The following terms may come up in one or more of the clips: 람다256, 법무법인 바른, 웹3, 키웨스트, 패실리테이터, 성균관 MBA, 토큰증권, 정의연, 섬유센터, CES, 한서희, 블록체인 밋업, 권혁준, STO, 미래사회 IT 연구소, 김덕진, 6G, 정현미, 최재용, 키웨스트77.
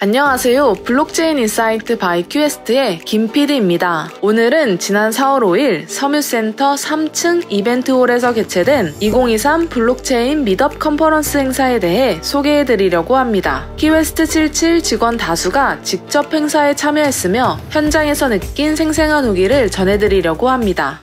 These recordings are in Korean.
안녕하세요. 블록체인 인사이트 바이 키웨스트의 김PD입니다. 오늘은 지난 4월 5일 섬유센터 3층 이벤트홀에서 개최된 2023 블록체인 밋업 컨퍼런스 행사에 대해 소개해드리려고 합니다. 키웨스트77 직원 다수가 직접 행사에 참여했으며 현장에서 느낀 생생한 후기를 전해드리려고 합니다.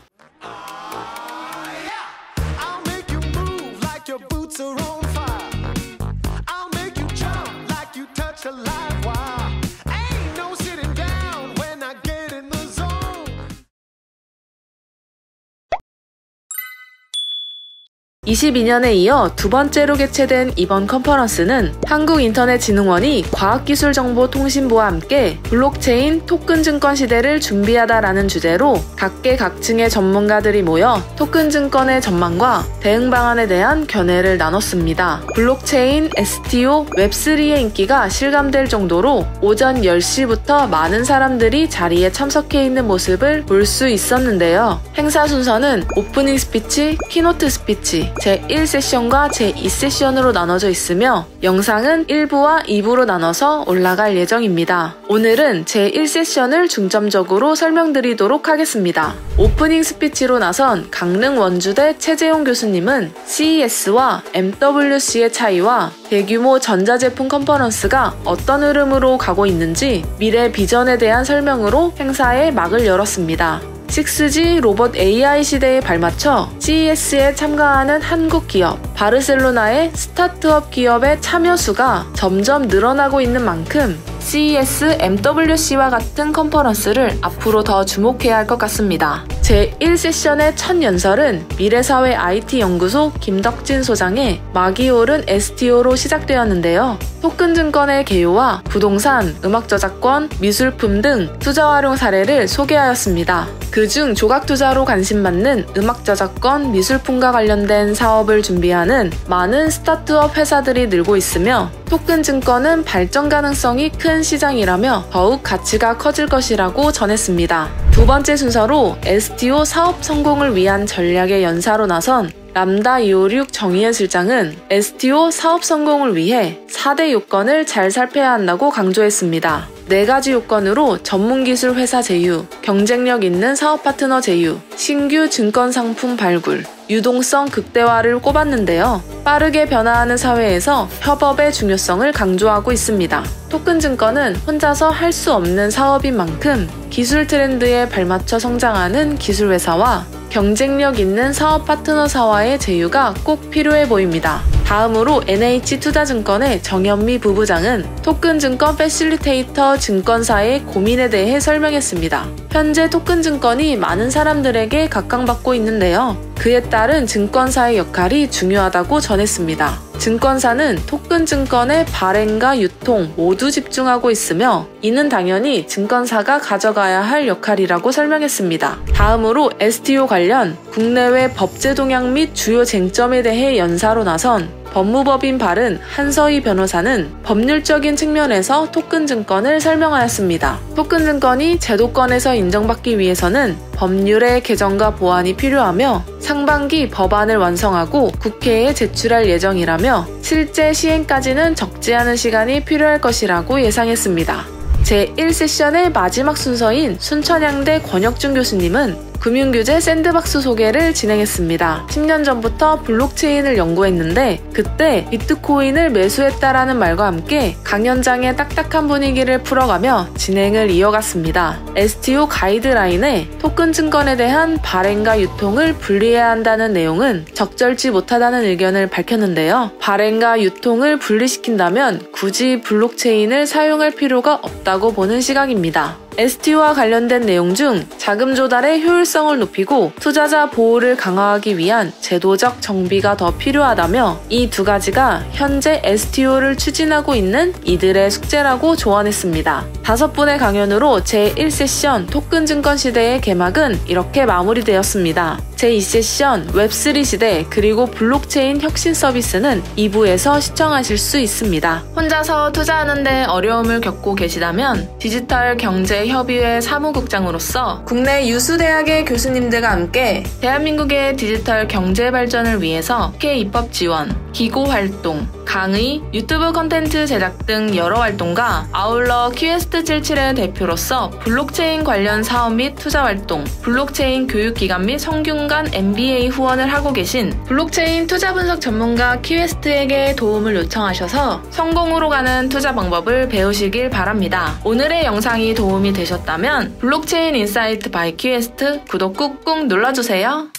(2022년에) 이어 두 번째로 개최된 이번 컨퍼런스는 한국인터넷진흥원이 과학기술정보통신부와 함께 블록체인 토큰 증권 시대를 준비하다라는 주제로 각계각층의 전문가들이 모여 토큰 증권의 전망과 대응 방안에 대한 견해를 나눴습니다. 블록체인, STO, 웹3의 인기가 실감될 정도로 오전 10시부터 많은 사람들이 자리에 참석해 있는 모습을 볼 수 있었는데요. 행사 순서는 오프닝 스피치, 키노트 스피치, 제1세션과 제2세션으로 나눠져 있으며 영상은 1부와 2부로 나눠서 올라갈 예정입니다. 오늘은 제1세션을 중점적으로 설명드리도록 하겠습니다. 오프닝 스피치로 나선 강릉 원주대 최재용 교수님은 CES와 MWC의 차이와 대규모 전자제품 컨퍼런스가 어떤 흐름으로 가고 있는지 미래 비전에 대한 설명으로 행사의 막을 열었습니다. 6G 로봇 AI 시대에 발맞춰 CES에 참가하는 한국 기업, 바르셀로나의 스타트업 기업의 참여 수가 점점 늘어나고 있는 만큼 CES MWC와 같은 컨퍼런스를 앞으로 더 주목해야 할 것 같습니다. 제1세션의 첫 연설은 미래사회 IT 연구소 김덕진 소장의 막이 오른 STO로 시작되었는데요. 토큰 증권의 개요와 부동산, 음악 저작권, 미술품 등 투자 활용 사례를 소개하였습니다. 그중 조각 투자로 관심받는 음악 저작권, 미술품과 관련된 사업을 준비하는 많은 스타트업 회사들이 늘고 있으며 토큰 증권은 발전 가능성이 큰 시장이라며 더욱 가치가 커질 것이라고 전했습니다. 두 번째 순서로 STO 사업 성공을 위한 전략의 연사로 나선 람다256 정의연 실장은 STO 사업 성공을 위해 4대 요건을 잘 살펴야 한다고 강조했습니다. 4가지 요건으로 전문기술 회사 제휴, 경쟁력 있는 사업 파트너 제휴, 신규 증권 상품 발굴, 유동성 극대화를 꼽았는데요. 빠르게 변화하는 사회에서 협업의 중요성을 강조하고 있습니다. 토큰 증권은 혼자서 할 수 없는 사업인 만큼 기술 트렌드에 발맞춰 성장하는 기술 회사와 경쟁력 있는 사업 파트너사와의 제휴가 꼭 필요해 보입니다. 다음으로 NH투자증권의 정현미 부부장은 토큰증권 패실리테이터 증권사의 고민에 대해 설명했습니다. 현재 토큰증권이 많은 사람들에게 각광받고 있는데요. 그에 따른 증권사의 역할이 중요하다고 전했습니다. 증권사는 토큰 증권의 발행과 유통 모두 집중하고 있으며 이는 당연히 증권사가 가져가야 할 역할이라고 설명했습니다. 다음으로 STO 관련 국내외 법제 동향 및 주요 쟁점에 대해 연사로 나선 법무법인 바른 한서희 변호사는 법률적인 측면에서 토큰 증권을 설명하였습니다. 토큰 증권이 제도권에서 인정받기 위해서는 법률의 개정과 보완이 필요하며 상반기 법안을 완성하고 국회에 제출할 예정이라며 실제 시행까지는 적지 않은 시간이 필요할 것이라고 예상했습니다. 제1세션의 마지막 순서인 순천향대 권혁준 교수님은 금융규제 샌드박스 소개를 진행했습니다. 10년 전부터 블록체인을 연구했는데 그때 비트코인을 매수했다라는 말과 함께 강연장의 딱딱한 분위기를 풀어가며 진행을 이어갔습니다. STO 가이드라인에 토큰 증권에 대한 발행과 유통을 분리해야 한다는 내용은 적절치 못하다는 의견을 밝혔는데요. 발행과 유통을 분리시킨다면 굳이 블록체인을 사용할 필요가 없다고 보는 시각입니다. STO와 관련된 내용 중 자금 조달의 효율성을 높이고 투자자 보호를 강화하기 위한 제도적 정비가 더 필요하다며 이 두 가지가 현재 STO를 추진하고 있는 이들의 숙제라고 조언했습니다. 5분의 강연으로 제1세션 토큰 증권 시대의 개막은 이렇게 마무리되었습니다. 제2세션 웹3 시대 그리고 블록체인 혁신 서비스는 2부에서 시청하실 수 있습니다. 혼자서 투자하는데 어려움을 겪고 계시다면 디지털 경제 협의회 사무국장으로서 국내 유수대학의 교수님들과 함께 대한민국의 디지털 경제 발전을 위해서 국회 입법 지원, 기고 활동, 강의, 유튜브 콘텐츠 제작 등 여러 활동과 아울러 키웨스트77의 대표로서 블록체인 관련 사업 및 투자 활동, 블록체인 교육기관 및 성균관 MBA 후원을 하고 계신 블록체인 투자 분석 전문가 키웨스트에게 도움을 요청하셔서 성공으로 가는 투자 방법을 배우시길 바랍니다. 오늘의 영상이 도움이 되셨다면 블록체인 인사이트 바이 키웨스트 구독 꾹꾹 눌러주세요.